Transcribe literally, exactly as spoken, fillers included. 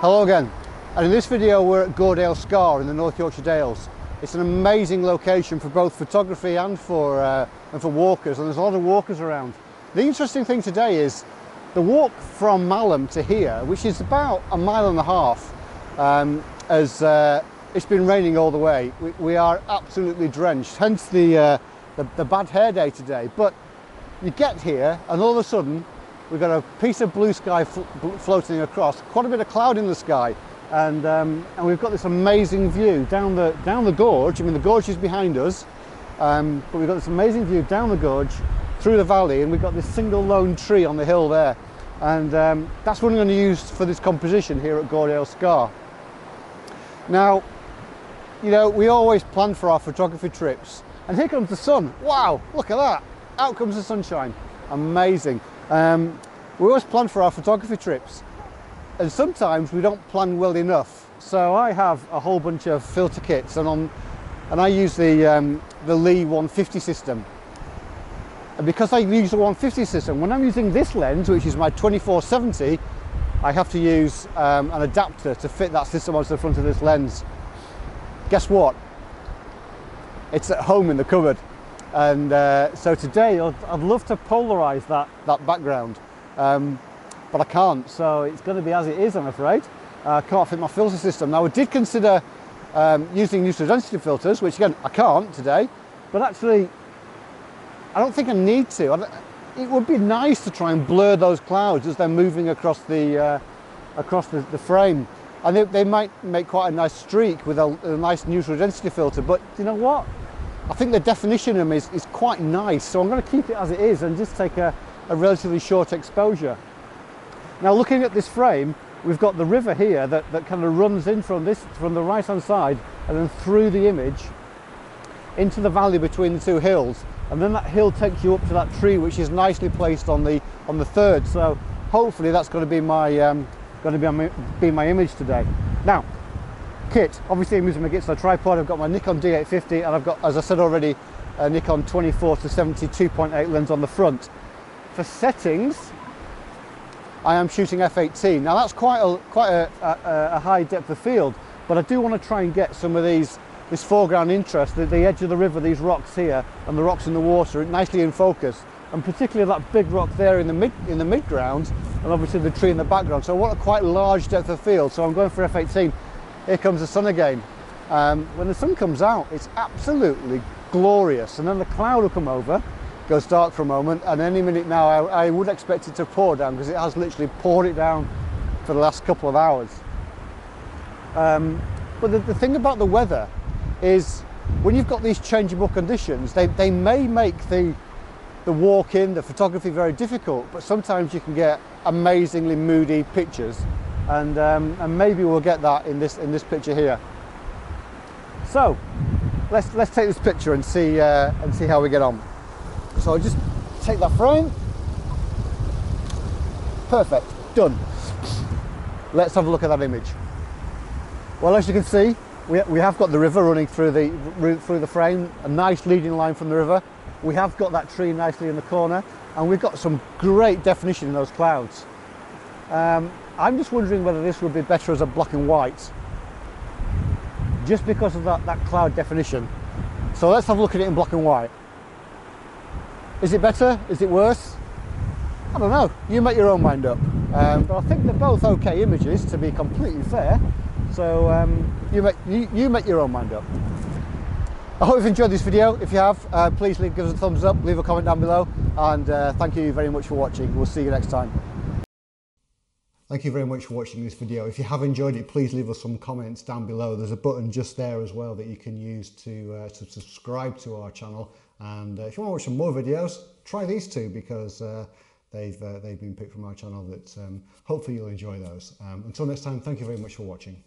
Hello again, and in this video we're at Gordale Scar in the North Yorkshire Dales. It's an amazing location for both photography and for, uh, and for walkers, and there's a lot of walkers around. The interesting thing today is the walk from Malham to here, which is about a mile and a half, um, as uh, it's been raining all the way. We, we are absolutely drenched, hence the, uh, the, the bad hair day today. But you get here and all of a sudden we've got a piece of blue sky fl floating across, quite a bit of cloud in the sky, and, um, and we've got this amazing view down the, down the gorge. I mean, the gorge is behind us, um, but we've got this amazing view down the gorge, through the valley, and we've got this single lone tree on the hill there. And um, that's what I'm going to use for this composition here at Gordale Scar. Now, you know, we always plan for our photography trips, and here comes the sun. Wow, look at that. Out comes the sunshine. Amazing. Um, we always plan for our photography trips, and sometimes we don't plan well enough. So I have a whole bunch of filter kits, and on, and I use the um, the Lee one fifty system. And because I use the one fifty system, when I'm using this lens, which is my twenty-four seventy, I have to use um, an adapter to fit that system onto the front of this lens. Guess what? It's at home in the cupboard. And uh, so today I'd, I'd love to polarize that that background, um, but I can't, so it's going to be as it is, I'm afraid. I uh, can't fit my filter system. Now, I did consider um, using nucleodensity filters, which again I can't today, but actually I don't think I need to. I it would be nice to try and blur those clouds as they're moving across the uh, across the, the frame, and they, they might make quite a nice streak with a, a nice nucleodensity filter. But you know what? I think the definition of them is, is quite nice, so I'm going to keep it as it is and just take a, a relatively short exposure. Now, looking at this frame, we've got the river here that, that kind of runs in from this from the right hand side and then through the image into the valley between the two hills, and then that hill takes you up to that tree, which is nicely placed on the on the third. So hopefully that's going to be my um, going to be, be my image today. Now, kit. Obviously I'm using my Gitzo tripod. I've got my Nikon D eight fifty, and I've got, as I said already, a Nikon twenty-four to seventy two point eight lens on the front. For settings, I am shooting f eighteen. Now that's quite a quite a, a, a high depth of field, but I do want to try and get some of these this foreground interest, the, the edge of the river, these rocks here, and the rocks in the water, nicely in focus, and particularly that big rock there in the mid in the midground, and obviously the tree in the background. So I want a quite large depth of field, so I'm going for f eighteen. Here comes the sun again. Um, when the sun comes out, it's absolutely glorious, and then the cloud will come over, goes dark for a moment, and any minute now I, I would expect it to pour down, because it has literally poured it down for the last couple of hours. Um, but the, the thing about the weather is, when you've got these changeable conditions, they, they may make the, the walk in, the photography very difficult, but sometimes you can get amazingly moody pictures. And, um, and maybe we'll get that in this in this picture here. So let's let's take this picture and see uh, and see how we get on. So I'll just take that frame. Perfect, done. Let's have a look at that image. Well, as you can see, we we have got the river running through the through the frame, a nice leading line from the river. We have got that tree nicely in the corner, and we've got some great definition in those clouds. Um, I'm just wondering whether this would be better as a black and white, just because of that, that cloud definition. So let's have a look at it in black and white. Is it better? Is it worse? I don't know. You make your own mind up. Um, but I think they're both okay images, to be completely fair. So um, you, make, you, you make your own mind up. I hope you've enjoyed this video. If you have, uh, please leave, give us a thumbs up, leave a comment down below, and uh, thank you very much for watching. We'll see you next time. Thank you very much for watching this video. If you have enjoyed it, please leave us some comments down below. There's a button just there as well that you can use to, uh, to subscribe to our channel. And uh, if you want to watch some more videos, try these two, because uh, they've, uh, they've been picked from our channel that um, hopefully you'll enjoy those. Um, until next time, thank you very much for watching.